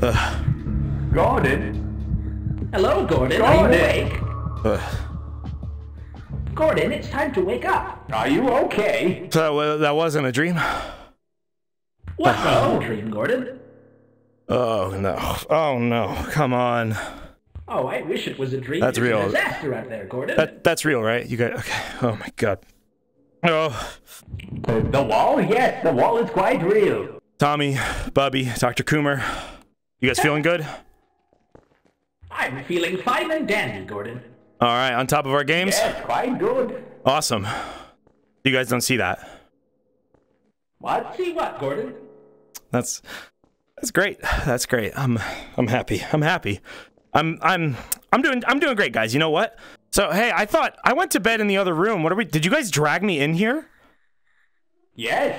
Gordon? Hello, Gordon. Are you awake? Gordon, it's time to wake up. Are you okay? So, that wasn't a dream? What wasn't a dream, Gordon? Oh, no. Oh, no. Come on. Oh, I wish it was a dream. That's real. It's a disaster out there, Gordon. That's real, right? You got... Okay. Oh, my God. Oh. The wall? Yes, the wall is quite real. Tommy, Bubby, Dr. Coomer, you guys feeling good? I'm feeling fine and dandy, Gordon. All right, on top of our games? Yes, quite good. Awesome. You guys don't see that. What? See what, Gordon? That's great. That's great. I'm happy. I'm happy. I'm doing great, guys. You know what? So, hey, I thought I went to bed in the other room. What are we? Did you guys drag me in here? Yes.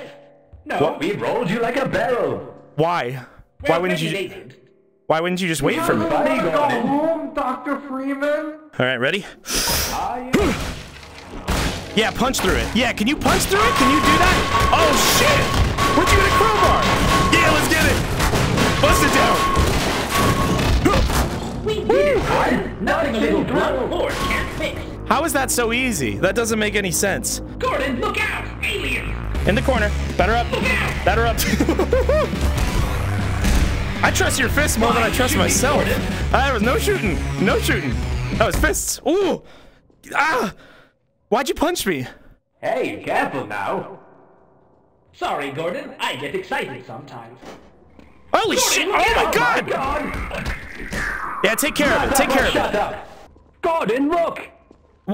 No, what? We rolled you like a barrel. Why? Why wouldn't you? Why wouldn't you just wait for me? Go home, Dr. Freeman. All right, ready? Yeah, punch through it. Yeah, can you punch through it? Can you do that? Oh shit! Where'd you get a crowbar? Yeah, let's get it. Bust it down. We did it. Nothing a little blunt force can't fix. How is that so easy? That doesn't make any sense. Gordon, look out! Alien. In the corner. Batter up. Look out. Batter up. I trust your fists more than I trust myself. There was no shooting. No shooting. That was fists. Ooh. Ah. Why'd you punch me? Hey, careful now. Sorry, Gordon. I get excited sometimes. Holy shit! Oh my God! Yeah, take care of it. Take care of it. Shut up. Gordon, look!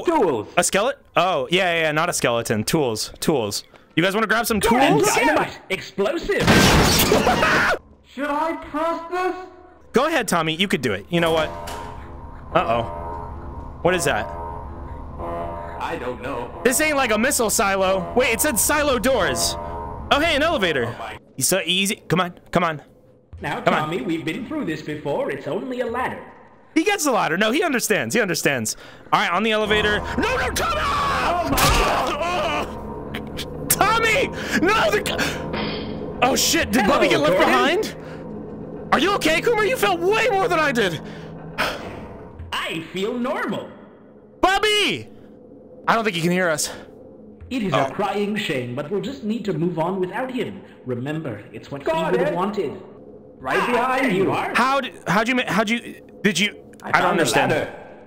Tools. A skeleton? Oh, yeah, not a skeleton. Tools. Tools. You guys want to grab some tools? Explosive! Should I press this? Go ahead, Tommy. You could do it. You know what? Uh-oh. What is that? I don't know. This ain't like a missile silo. Wait, it said silo doors. Oh, hey, an elevator. Oh, it's so easy. Come on. Come on. Now, Tommy, we've been through this before. It's only a ladder. He gets the ladder. No, he understands. He understands. All right, on the elevator. No, no, Tommy! Oh, my God. Tommy! No! Oh shit! Did Bubby get left behind? Are you okay, Coomer? You felt way more than I did. I feel normal. Bubby! I don't think he can hear us. It is a crying shame, but we'll just need to move on without him. Remember, it's what he would have wanted. Right behind you. How'd you? I don't understand.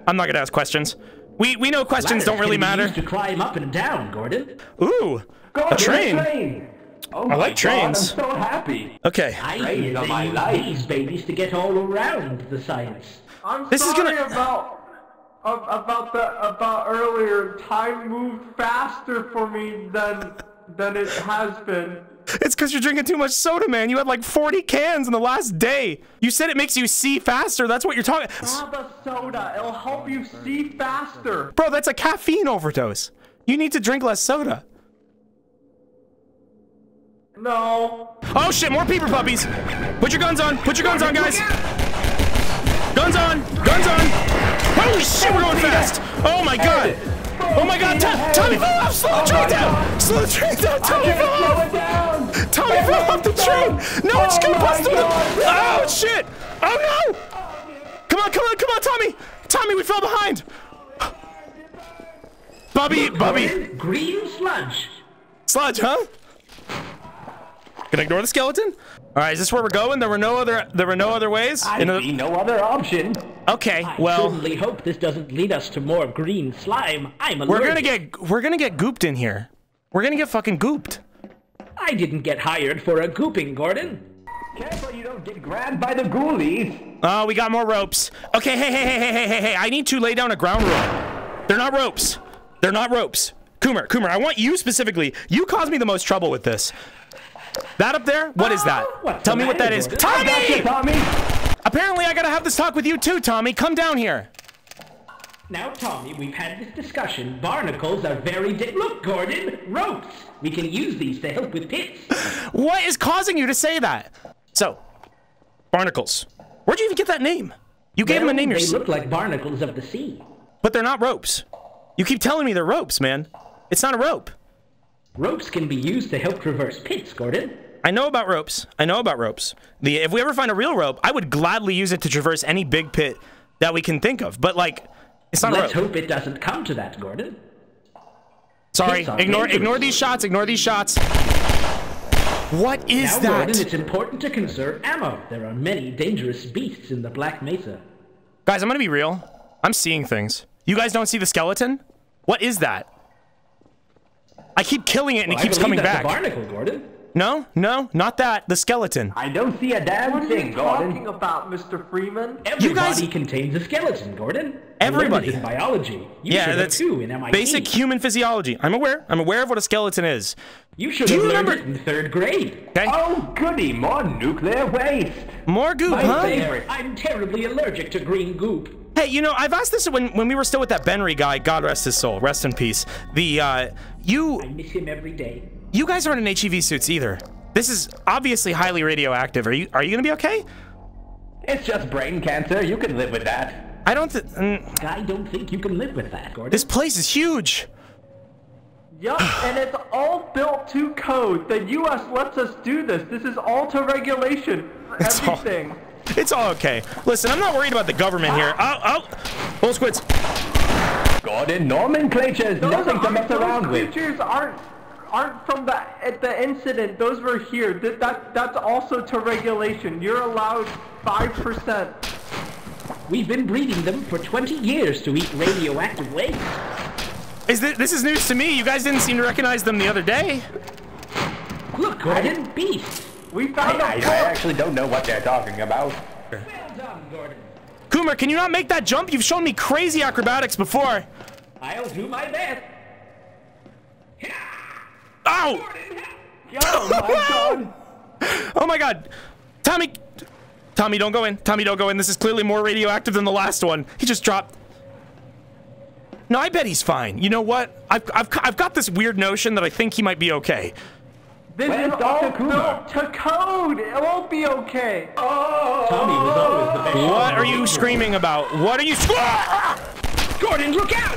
I'm not gonna ask questions. We know questions don't really matter. Ladders can be used to climb up and down, Gordon. Ooh. A train. Oh, I like trains. God, I'm so happy. Okay. I need these babies to get all around the science. I'm sorry about earlier. Time moved faster for me than it has been. It's because you're drinking too much soda, man. You had like 40 cans in the last day. You said it makes you see faster. That's what you're talking. Have a soda. It'll help you see faster. Bro, that's a caffeine overdose. You need to drink less soda. No. Oh shit, more peeper puppies. Put your guns on. Put your guns on, guys. Guns on. Guns on. Holy shit, we're going fast. Oh my God. Oh my God. Tommy fell off. Slow the train down. Slow the train down. Tommy fell off. Tommy fell off the train. No, it's gonna bust through the... Oh shit. Oh no. Come on, come on, come on, Tommy. Tommy, we fell behind. Bubby, Bubby. Green sludge. Sludge, huh? Can I ignore the skeleton? All right, is this where we're going? There were no other ways. I see no other option. Okay, well. I certainly hope this doesn't lead us to more green slime. I'm allergic. We're gonna get gooped in here. We're gonna get fucking gooped. I didn't get hired for a gooping, Gordon. Careful, you don't get grabbed by the ghoulies. Oh, we got more ropes. Okay, hey! I need to lay down a ground rule. They're not ropes. They're not ropes. Coomer, I want you specifically. You caused me the most trouble with this. That up there? What is that? Tell me what that is. Tommy! Apparently, I gotta have this talk with you too, Tommy. Come down here. Now, Tommy, we've had this discussion. Barnacles are very Look, Gordon, ropes. We can use these to help with pits. What is causing you to say that? So, barnacles. Where'd you even get that name? You gave them a name yourself. They look like barnacles of the sea. But they're not ropes. You keep telling me they're ropes, man. It's not a rope. Ropes can be used to help traverse pits, Gordon. I know about ropes. I know about ropes. If we ever find a real rope, I would gladly use it to traverse any big pit that we can think of. But, like, it's not a rope. Let's hope it doesn't come to that, Gordon. Sorry. Ignore these shots. Ignore these shots. What is that? Now, Gordon, it's important to conserve ammo. There are many dangerous beasts in the Black Mesa. Guys, I'm going to be real. I'm seeing things. You guys don't see the skeleton? What is that? I keep killing it and it keeps coming back. I believe that's a barnacle, Gordon. No, no, not that. The skeleton. I don't see a damn thing, Gordon. What are you talking about, Mr. Freeman? Everybody contains a skeleton, Gordon. Everybody. In biology. Yeah, that's basic human physiology. I'm aware. I'm aware of what a skeleton is. You should have learned it in third grade. Okay. Oh, goody, more nuclear waste. More goop, huh? My favorite. I'm terribly allergic to green goop. Hey, you know, I've asked this when we were still with that Benrey guy, God rest his soul, rest in peace. I miss him every day. You guys aren't in HEV suits either. This is obviously highly radioactive. Are you gonna be okay? It's just brain cancer. You can live with that. I don't think you can live with that, Gordon. This place is huge. Yup, and it's all built to code. The U.S. lets us do this. This is all to regulation. Everything. It's all okay. Listen, I'm not worried about the government here. Oh, bull squids. Gordon, nomenclature is nothing to mess around with. Creatures aren't from the incident. Those were here. That's also to regulation. You're allowed 5%. We've been breeding them for 20 years to eat radioactive waste. This is news to me. You guys didn't seem to recognize them the other day. Look, Gordon, beast. We found them. I actually don't know what they're talking about. Well done, Gordon. Coomer, can you not make that jump? You've shown me crazy acrobatics before. I'll do my best. Ow! Oh my god! Oh my god! Tommy! Tommy, don't go in. Tommy, don't go in. This is clearly more radioactive than the last one. He just dropped. No, I bet he's fine. You know what? I've got this weird notion that I think he might be okay. This is all built to code. It won't be okay. Oh! Tommy was always the best. What are you screaming about? What are you? Gordon, look out!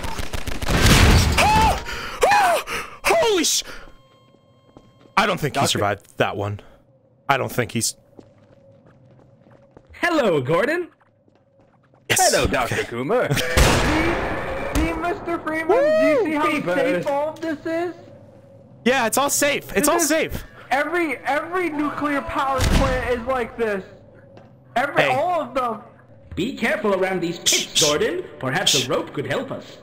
Oh! Oh! Holy sh! I don't think he survived that one. I don't think he's... Hello, Gordon. Yes. Hello, Dr. Coomer. See, Mr. Freeman, do you see how safe all this is? Yeah, it's all safe. It's all safe. Every nuclear power plant is like this. All of them. Be careful around these pits, Gordon. Perhaps a rope could help us.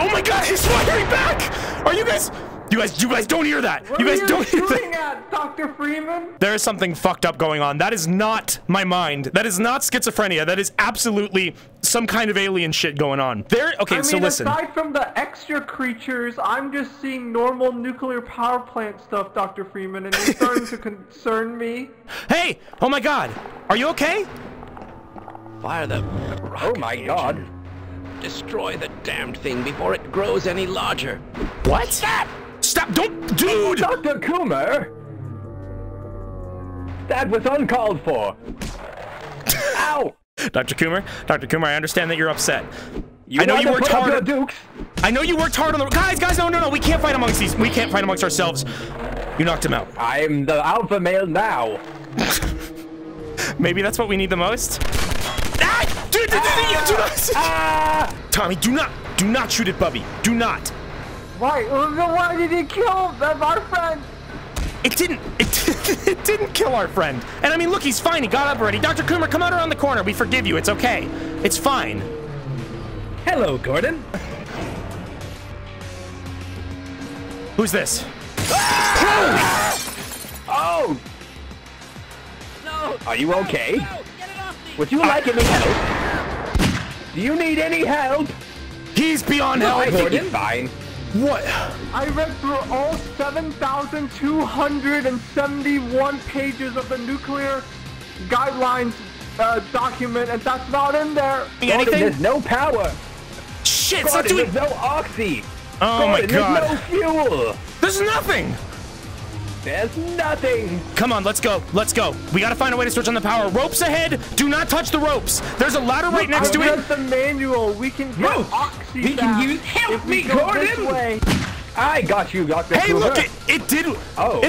Oh my god, he's firing back! Are you guys don't hear that? What you guys don't hear that? At, Dr. Freeman? There is something fucked up going on. That is not my mind. That is not schizophrenia. That is absolutely some kind of alien shit going on. So listen. Aside from the extra creatures, I'm just seeing normal nuclear power plant stuff, Dr. Freeman, and it's starting to concern me. Hey! Oh my god! Are you okay? Fire them. Oh my god. Destroy the damned thing before it grows any larger. What? Stop! Stop! Don't, dude! Dr. Coomer! That was uncalled for. Ow! Dr. Coomer, I understand that you're upset. I know you worked hard. I know you worked hard on the guys. No, we can't fight amongst these. We can't fight amongst ourselves. You knocked him out. I'm the alpha male now. Maybe that's what we need the most. Tommy, do not shoot at Bubby. Do not. Why did it kill our friend? It didn't kill our friend. And I mean, look, he's fine. He got up already. Dr. Coomer, come out around the corner. We forgive you. It's okay. It's fine. Hello, Gordon. Who's this? Oh! No! Are you okay? No. Would you like any help? Do you need any help? He's beyond help, Gordon. He's fine. What? I read through all 7,271 pages of the nuclear guidelines document, and that's not in there. Gordon, there's no power. Shit, Gordon, there's no oxy. Oh my god. There's no fuel. There's nothing. There's nothing. Come on, let's go. Let's go. We got to find a way to switch on the power. Ropes ahead. Do not touch the ropes. There's a ladder right next to it. That's the manual. We can get oxy. We can use. Help me, Gordon. I got you, Dr. Coomer. Hey, look, it did. Oh.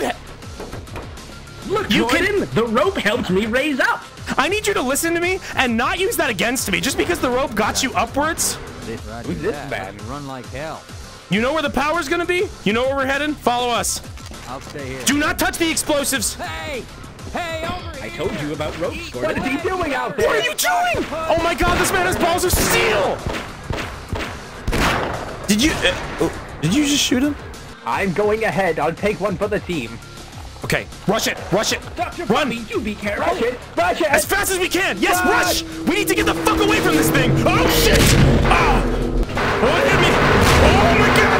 Look, Gordon, the rope helped me raise up. I need you to listen to me and not use that against me. Just because the rope got you upwards. Who's this man? Run like hell. You know where the power's gonna be? You know where we're heading? Follow us. I'll stay here. Do not touch the explosives. Hey! Hey, over here! I told you about ropes, Gordon. What is he doing out there? What are you doing? Oh my god, this man has balls of steel! Did you... did you just shoot him? I'm going ahead. I'll take one for the team. Okay, rush it, rush it. Dr. Run! Bobby, you be careful. Rush it, rush it! As fast as we can! Yes, rush! We need to get the fuck away from this thing! Oh, shit! Ah! Oh, it hit me! Oh my god!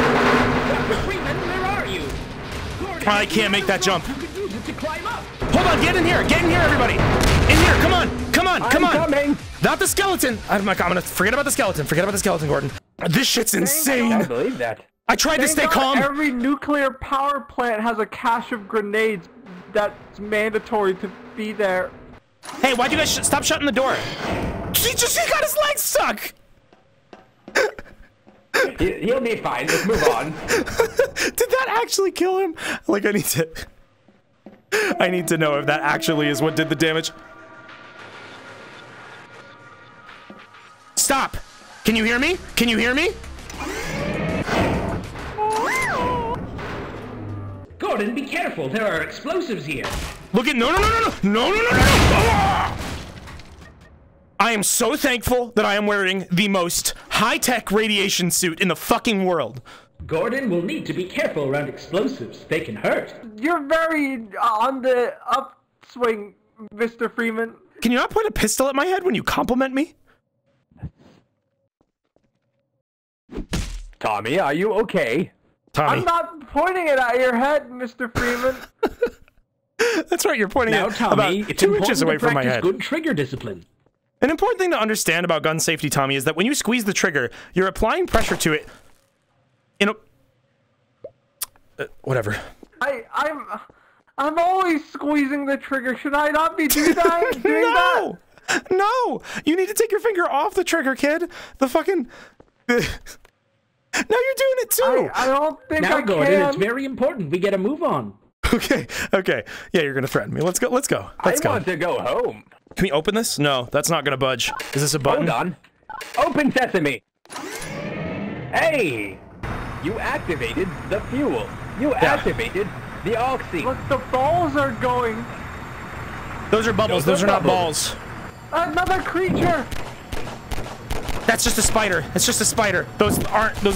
Dr. Freeman, where are you? Gordon, I can't make that jump. Hold on, get in here! Get in here, everybody! In here, come on! Come on, come on! I'm coming! Not the skeleton! Oh my god, I'm gonna forget about the skeleton. Forget about the skeleton, Gordon. This shit's insane! I believe that. I tried to stay calm. Every nuclear power plant has a cache of grenades that's mandatory to be there. Hey, why'd you guys stop shutting the door? He got his legs stuck! He'll be fine. Let's move on. Did that actually kill him? Like, I need to know if that actually is what did the damage. Stop! Can you hear me? Can you hear me? Gordon, be careful. There are explosives here. Look at no. I am so thankful that I am wearing the most high-tech radiation suit in the fucking world. Gordon will need to be careful around explosives. They can hurt. You're very on the upswing, Mr. Freeman. Can you not point a pistol at my head when you compliment me? Tommy, are you okay? Tommy. I'm not pointing it at your head, Mr. Freeman. That's right, you're pointing it about 2 inches away from my head. Good trigger discipline. An important thing to understand about gun safety, Tommy, is that when you squeeze the trigger, you're applying pressure to it. In a... whatever. I'm always squeezing the trigger. Should I not be doing that? No! No! You need to take your finger off the trigger, kid. The fucking... Now you're doing it too! I don't think I can. Now, Gordon, it's very important. We get a move on. Okay, okay. Yeah, you're gonna threaten me. Let's go, let's go. I want to go home. Can we open this? No, that's not gonna budge. Is this a button? Hold on. Open sesame! Hey! You activated the fuel. You activated the oxy. Look, the balls are going. Those are bubbles. Those are not balls. Another creature! That's just a spider. It's just a spider. Those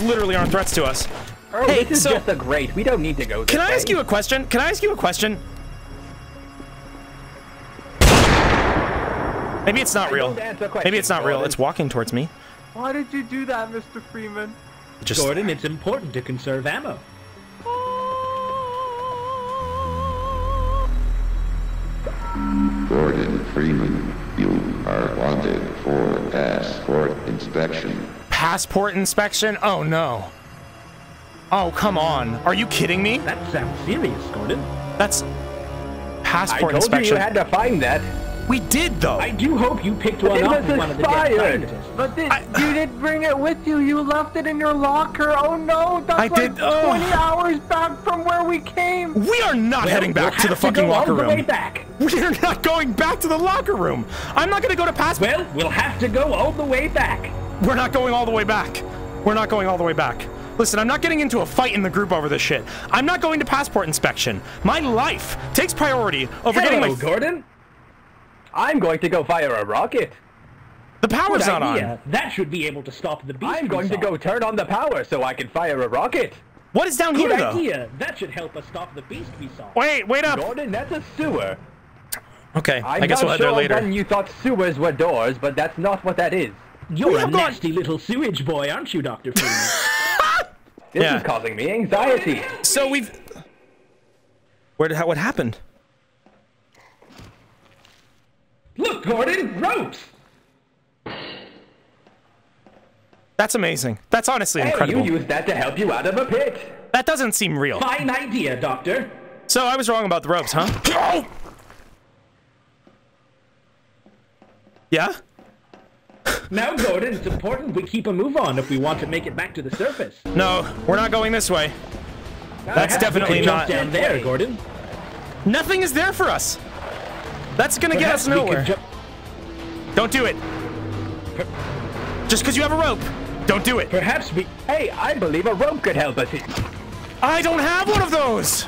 literally aren't threats to us. Oh, hey, this is just a grate. We don't need to go this way. Can I ask you a question? Can I ask you a question? Maybe it's not real. Maybe it's not real. It's walking towards me. Why did you do that, Mr. Freeman? Just... Gordon, it's important to conserve ammo. Gordon Freeman, you are wanted for passport inspection. Passport inspection? Oh no. Oh, come on. Are you kidding me? That sounds serious, Gordon. That's passport inspection. I told you had to find that. We did, though. I do hope you picked one up. It was expired. But you didn't bring it with you. You left it in your locker. Oh, no. That's like 20 hours back from where we came. We are not heading back to the fucking locker room. We are not going back to the locker room. I'm not going to go to passport. Well, we'll have to go all the way back. We're not going all the way back. We're not going all the way back. Listen, I'm not getting into a fight in the group over this shit. I'm not going to passport inspection. My life takes priority over getting my... Gordon? I'm going to go fire a rocket. The power's not on. That should be able to stop the beast. I'm going to go turn on the power so I can fire a rocket. What is down here, though? Good idea. That should help us stop the beast we saw. Wait, wait up. Gordon, that's a sewer. Okay, I guess we'll head there later. I'm not sure when you thought sewers were doors, but that's not what that is. You're a nasty little sewage boy, aren't you, Dr. Freeman? This is causing me anxiety. So we've... What happened? Look, Gordon, ropes! That's amazing. That's honestly incredible. You used that to help you out of a pit. That doesn't seem real. Fine idea, Doctor. So I was wrong about the ropes, huh? Yeah? Now, Gordon, it's important we keep a move on if we want to make it back to the surface. No, we're not going this way. That's definitely not down there, Gordon. Nothing is there for us. That's gonna get us nowhere. Don't do it. Just because you have a rope, don't do it. Perhaps we. Hey, I believe a rope could help us. I don't have one of those.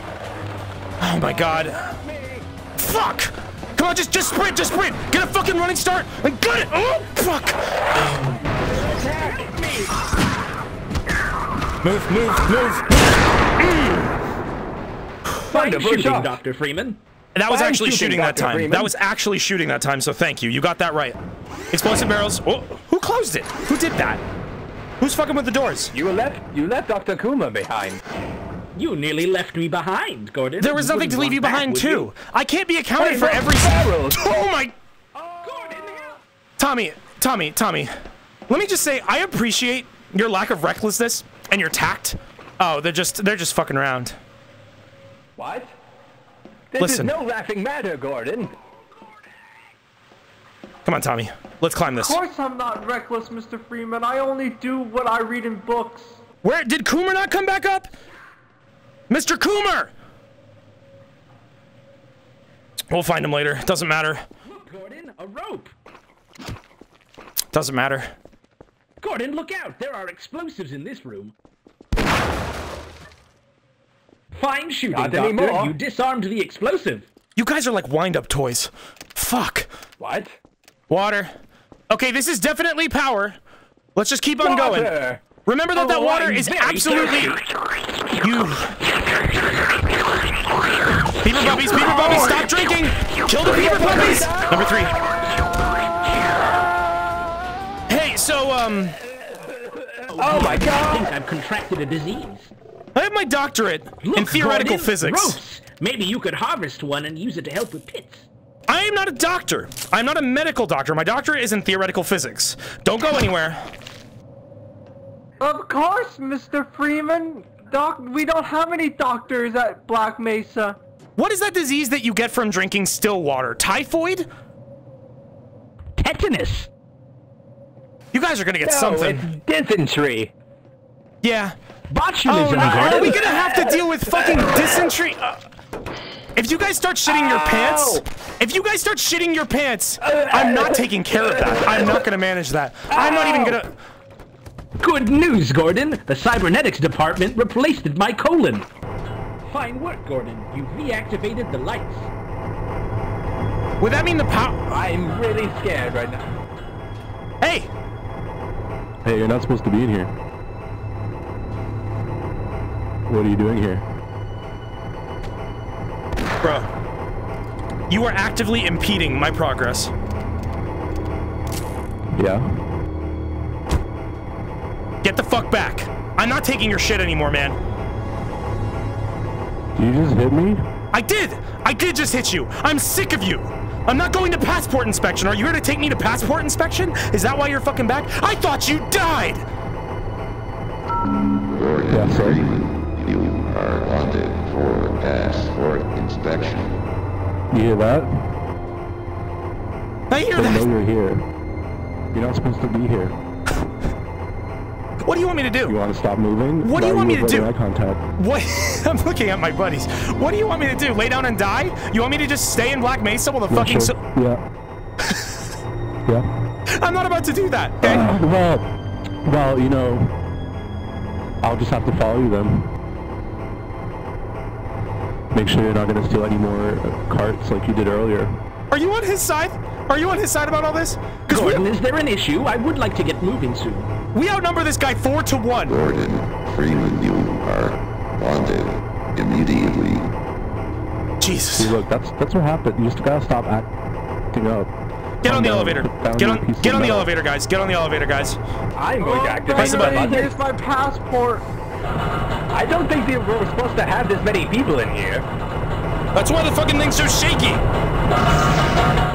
Oh my God. Fuck. Come on, just sprint, just sprint. Get a fucking running start and gut it. Oh fuck. Move, move, move. Fine shooting, Dr. Freeman. That was actually shooting that time. That was actually shooting that time, so thank you. You got that right. Explosive barrels. Oh, who closed it? Who did that? Who's fucking with the doors? You left Dr. Coomer behind. You nearly left me behind, Gordon. There was nothing to leave you behind, too. I can't be accounted for every... Oh, my... Tommy. Let me just say, I appreciate your lack of recklessness and your tact. Oh, they're just fucking around. What? This is no laughing matter, Gordon. Come on, Tommy. Let's climb this. Of course I'm not reckless, Mr. Freeman. I only do what I read in books. Where did Coomer not come back up? Mr. Coomer! We'll find him later. Doesn't matter. Look, Gordon, a rope. Doesn't matter. Gordon, look out! There are explosives in this room. Fine shooting, Doctor. You disarmed the explosive. You guys are like wind-up toys. Fuck. What? Water. Okay, this is definitely power. Let's just keep on going. Remember that water is absolutely... You... beaver puppies, stop drinking! Kill the beaver puppies! Number 3. Hey, so, oh my God! I think I've contracted a disease. I have my doctorate in theoretical physics. Ropes. Maybe you could harvest one and use it to help with pits. I am not a doctor. I'm not a medical doctor. My doctorate is in theoretical physics. Don't go anywhere. Of course, Mr. Freeman. We don't have any doctors at Black Mesa. What is that disease that you get from drinking still water? Typhoid? Tetanus. You guys are gonna get something. It's dysentery. Yeah. Botulism. Are we gonna have to deal with fucking dysentery? If you guys start shitting your pants, I'm not taking care of that. I'm not gonna manage that. I'm not even gonna. Good news, Gordon. The cybernetics department replaced my colon. Fine work, Gordon. You reactivated the lights. Would that mean the power? I'm really scared right now. Hey. Hey, you're not supposed to be in here. What are you doing here? Bro, you are actively impeding my progress. Yeah? Get the fuck back. I'm not taking your shit anymore, man. You just hit me? I did! I did just hit you! I'm sick of you! I'm not going to passport inspection! Are you here to take me to passport inspection? Is that why you're fucking back? I thought you died! Yeah, sorry. You are wanted for passport inspection. You hear that? I hear that! I know you're here. You're not supposed to be here. What do you want me to do? You want to stop moving? What do you want me to do? Eye contact. What? I'm looking at my buddies. What do you want me to do? Lay down and die? You want me to just stay in Black Mesa while the fucking... Sure. Yeah. Yeah. I'm not about to do that, okay? Well, you know... I'll just have to follow you then. Make sure you're not going to steal any more carts like you did earlier. Are you on his side? Are you on his side about all this? Gordon, is there an issue? I would like to get moving soon. We outnumber this guy 4-1. Gordon Freeman, you are wanted immediately. Jesus. See, look, that's what happened. You just gotta stop acting up. Get on the elevator. Get on the elevator, guys. Get on the elevator, guys. I'm going to activate. Press the button. Here's my passport. I don't think we were supposed to have this many people in here. That's why the fucking thing's so shaky.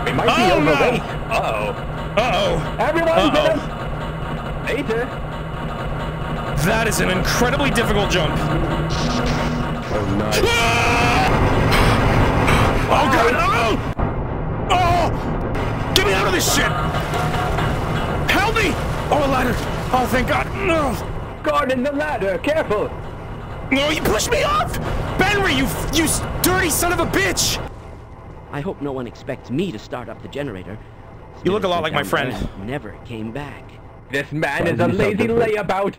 It might be overweight. No. Uh-oh. Everyone, later. That is an incredibly difficult jump. Oh, nice. Ah! Oh, God! Oh! Oh! Get me out of this shit! Help me! Oh, a ladder! Oh, thank God! No! Gordon, the ladder! Careful! No, you pushed me off! Benrey, you dirty son of a bitch! I hope no one expects me to start up the generator. You look a lot like my friend. Never came back. This man is a lazy layabout.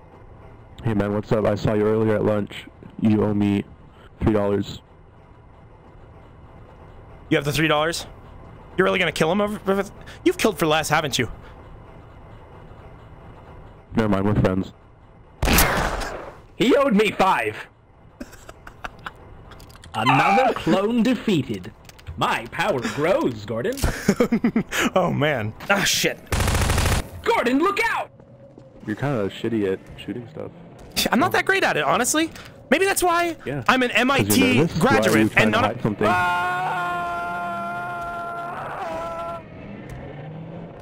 Hey man, what's up? I saw you earlier at lunch. You owe me $3. You have the $3? You're really gonna kill him? You've killed for less, haven't you? Never mind, we're friends. He owed me $5. Another clone defeated. My power grows, Gordon. Oh man. Ah, shit. Gordon, look out! You're kind of shitty at shooting stuff. I'm not that great at it, honestly. Maybe that's why I'm an MIT graduate and not a...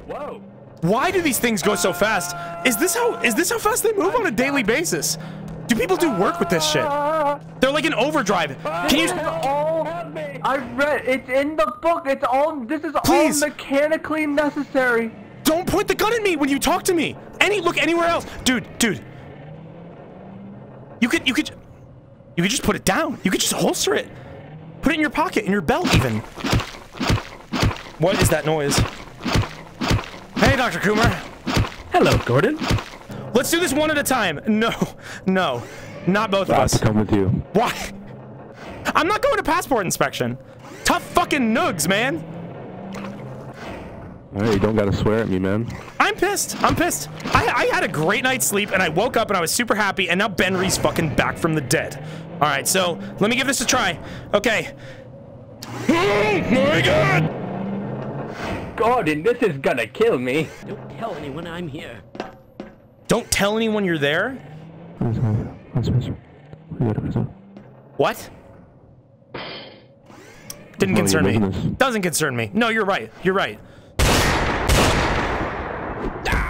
Whoa. Why do these things go so fast? Is this how fast they move on a daily basis? Do people do work with this shit? They're like an overdrive. Can you... I read it's in the book. It's all... This is all mechanically necessary. Don't point the gun at me when you talk to me. Look anywhere else, dude. You could just put it down. You could just holster it. Put it in your pocket, in your belt, even. What is that noise? Hey, Dr. Coomer. Hello, Gordon. Let's do this one at a time. No, not both of us. I have to come with you. Why? I'm not going to passport inspection. Tough fucking nugs, man. Alright, you don't gotta swear at me, man. I'm pissed. I had a great night's sleep, and I woke up, and I was super happy, and now Benry's fucking back from the dead. Alright, so, let me give this a try. Okay. Oh, my God! Gordon, this is gonna kill me. Don't tell anyone I'm here. Don't tell anyone you're there? What? Didn't concern me. Doesn't concern me. No, you're right. You're right.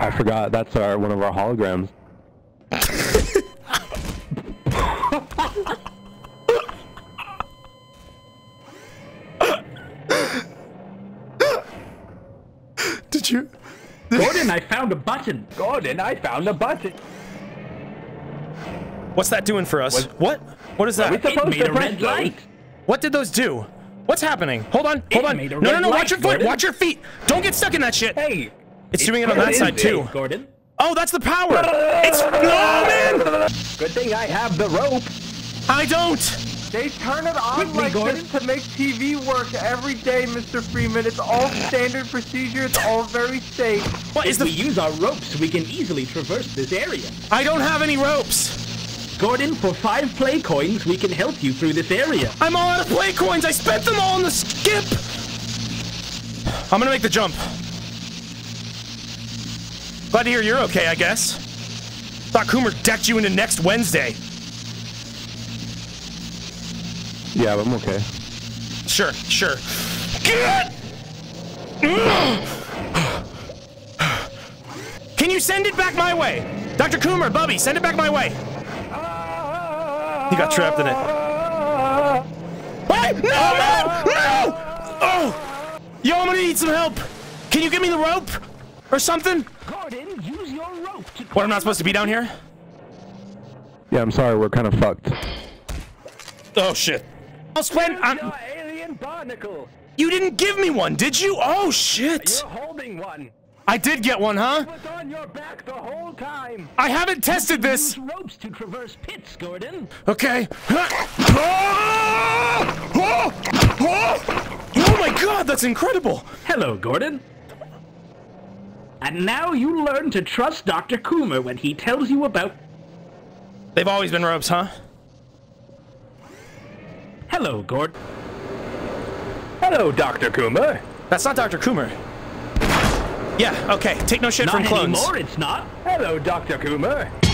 I forgot. That's one of our holograms. Did you? Gordon, I found a button. Gordon, I found a button. What's that doing for us? What? What is that? It made a red light. What did those do? What's happening? Hold on. Hold on. No. Watch your foot. Gordon. Watch your feet. Don't get stuck in that shit. Hey. It's doing it on that side too. Gordon? Oh, that's the power! It's no man! Good thing I have the rope. I don't! They turn it on like this to make TV work every day, Mr. Freeman. It's all standard procedure, it's all very safe. What is we use our ropes, we can easily traverse this area. I don't have any ropes! Gordon, for 5 play coins, we can help you through this area. I'm all out of play coins! I spent them all on the skip! I'm gonna make the jump. Glad to hear you're okay, I guess. Thought Coomer decked you into next Wednesday. Yeah, but I'm okay. Sure. Get! Can you send it back my way? Dr. Coomer, Bubby, send it back my way. He got trapped in it. Wait! No, man! No! Oh! Yo, I'm gonna need some help. Can you give me the rope? Or something? Gordon, use your rope to... What, I'm not supposed to be down here? Yeah, I'm sorry, we're kind of fucked. Oh, shit. Alien barnacle. You didn't give me one, did you? Oh, shit. You're holding one. I did get one, huh? It was on your back the whole time. I haven't tested this. Use ropes to traverse pits, Gordon. Okay. Oh, my God, that's incredible. Hello, Gordon. And now you learn to trust Dr. Coomer when he tells you about... They've always been ropes, huh? Hello, Gordon. Hello, Dr. Coomer. That's not Dr. Coomer. Yeah, okay, take no shit from clones. Not anymore, it's not. Hello, Dr. Coomer.